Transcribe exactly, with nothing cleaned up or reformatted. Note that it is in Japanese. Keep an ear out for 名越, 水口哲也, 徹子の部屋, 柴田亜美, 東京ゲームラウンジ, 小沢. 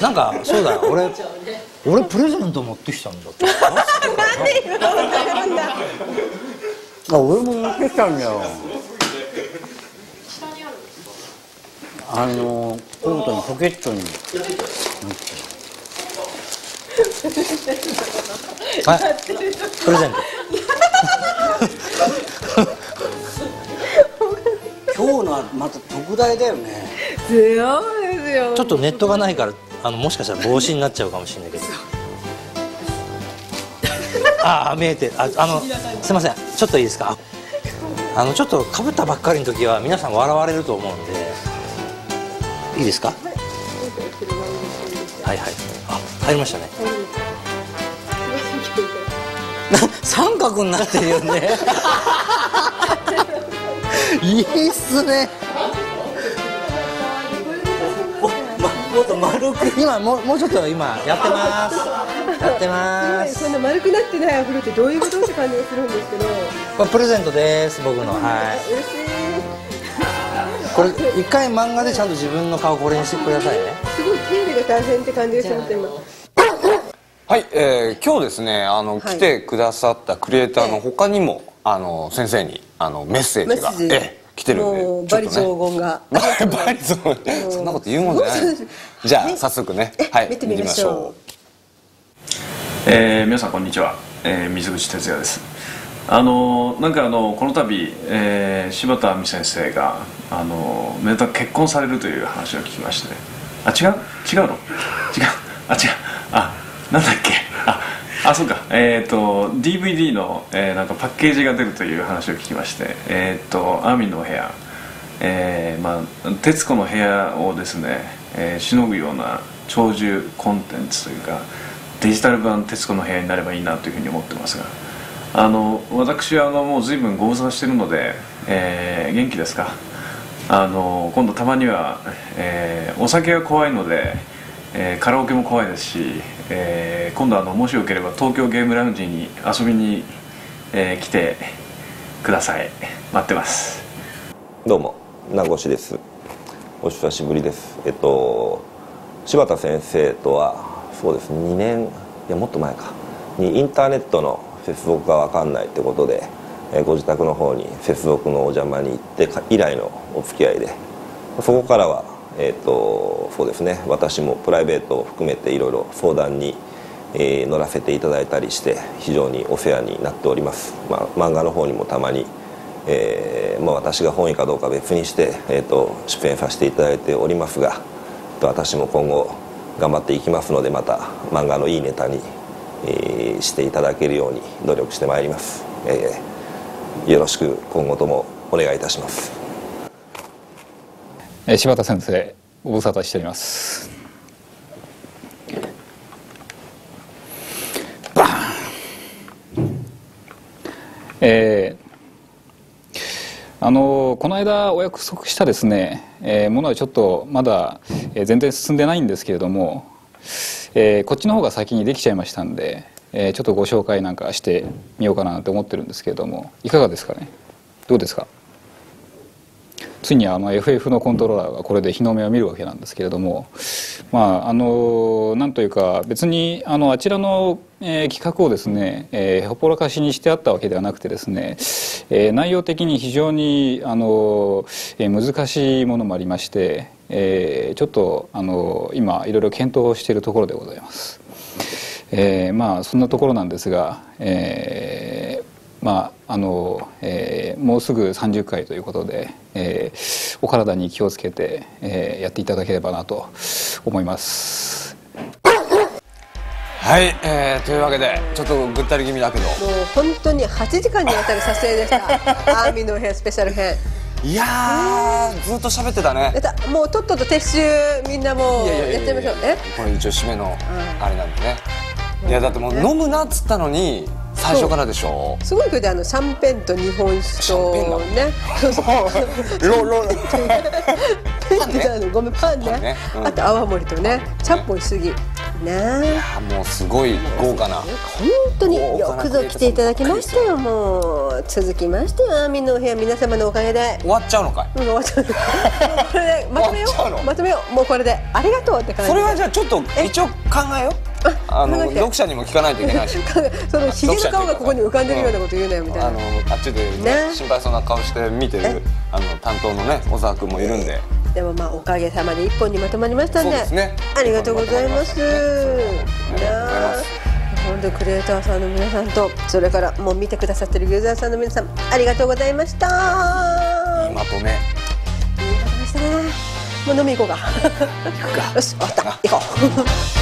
なんかそうだよ、俺俺プレゼント持ってきたんだって。なんで今持ってるんだ。あ、俺も持ってきたんだよ。あのコートのポケットに。はい。プレゼント。今日のはまた特大だよね。強いですよ。ちょっとネットがないから、あのもしかしたら帽子になっちゃうかもしれないけど。ああ、見えて、あ、あのすいません、ちょっといいですか。あのちょっと被ったばっかりの時は皆さん笑われると思うんで。いいですか。はいはい。あ、入りましたね。三角になってるよね。いいっすね。もっと丸く、今もう、もうちょっと今やってます。やってます。そんな丸くなってないお風呂ってどういうことって感じがするんですけど。これプレゼントです、僕の、はい。嬉しい。これ一回漫画でちゃんと自分の顔これにしてくださいね。すごい手入れが大変って感じがします今。はい、えー、今日ですね、あの、はい、来てくださったクリエイターの他にも、あの先生に、あのメッセージが。来てるんで、バリ荘厳が。バリ荘厳。そんなこと言うもんじゃない。じゃあ早速ね、はい、見てみましょう。ええ、皆さんこんにちは、水口哲也です。あのなんかあのこの度柴田亜美先生があのめでたく結婚されるという話を聞きまして、あ違う違うの違うあ違うあなんだっけあ。あ、そうか、えっと ディーブイディー の、えー、なんかパッケージが出るという話を聞きまして、えっと亜美の部屋、えー、まあ徹子の部屋をですね、えー、しのぐような長寿コンテンツというかデジタル版徹子の部屋になればいいなというふうに思ってますが、あの私はあのもう随分ご無沙汰してるので、えー、元気ですか。あの今度たまには、えー、お酒が怖いので、えー、カラオケも怖いですし、えー、今度あのもしよければ東京ゲームラウンジに遊びに、えー、来てください。待ってます。どうも名越です。お久しぶりです。えっと柴田先生とはそうですねにねんいやもっと前かにインターネットの接続が分かんないってことで、えー、ご自宅の方に接続のお邪魔に行って以来のお付き合いで、そこからはえーとそうですね、私もプライベートを含めていろいろ相談に、えー、乗らせていただいたりして非常にお世話になっております。まあ、漫画の方にもたまに、えーまあ、私が本意かどうか別にして、えー、と出演させていただいておりますが、私も今後頑張っていきますので、また漫画のいいネタに、えー、していただけるように努力してまいります。えー、よろしく今後ともお願いいたします。柴田先生、ご無沙汰しております。バーン、えー、あのこの間お約束したですね、えー、ものはちょっとまだ、えー、全然進んでないんですけれども、えー、こっちの方が先にできちゃいましたんで、えー、ちょっとご紹介なんかしてみようかなと思ってるんですけれども、いかがですかね。どうですか。ついにあの エフエフ のコントローラーがこれで日の目を見るわけなんですけれども、まああのなんというか別に あのあちらのえ企画をですねえほっぽらかしにしてあったわけではなくてですね、え内容的に非常にあのえ難しいものもありまして、えちょっとあの今いろいろ検討しているところでございます。えまあそんなところなんですが、えまああのえー、もうすぐさんじゅっかいということで、えー、お体に気をつけて、えー、やっていただければなと思います。はい、えー、というわけでちょっとぐったり気味だけど、もう本当にはちじかんにわたる撮影でした。アーミーの部屋スペシャル編、いやーずっと喋ってたね。もうとっとと撤収、みんなもうやっちゃいましょう。えこれ一応締めのあれなんでね、うん、いやだってもう飲むなっつったのに最初からでしょ。すごいけどあのシャンペンと日本酒とね。ロロロ。ごめんパンね。あと泡盛とね。チャッポイすぎ。ね。いやもうすごい豪華な、本当によくぞ来ていただきましたよ。もう続きましてはアーミンのお部屋、皆様のおかげで終わっちゃうのかい。終わっちゃうのまとめよう、まとめよう、もうこれでありがとうって感じ。それはじゃあちょっと一応考えよう。あの読者にも聞かないといけないし、そのひげの顔がここに浮かんでるようなこと言うなよみたいな。あのあっちで心配そうな顔して見てるあの担当のね小沢君もいるんで。でもまあおかげさまで一本にまとまりましたんで、ありがとうございます。本当クリエイターさんの皆さんと、それからもう見てくださってるユーザーさんの皆さん、ありがとうございました。いいまとめ。いいまとめしたね。もう飲み行こうか。行くか。よし、終わった。行こう。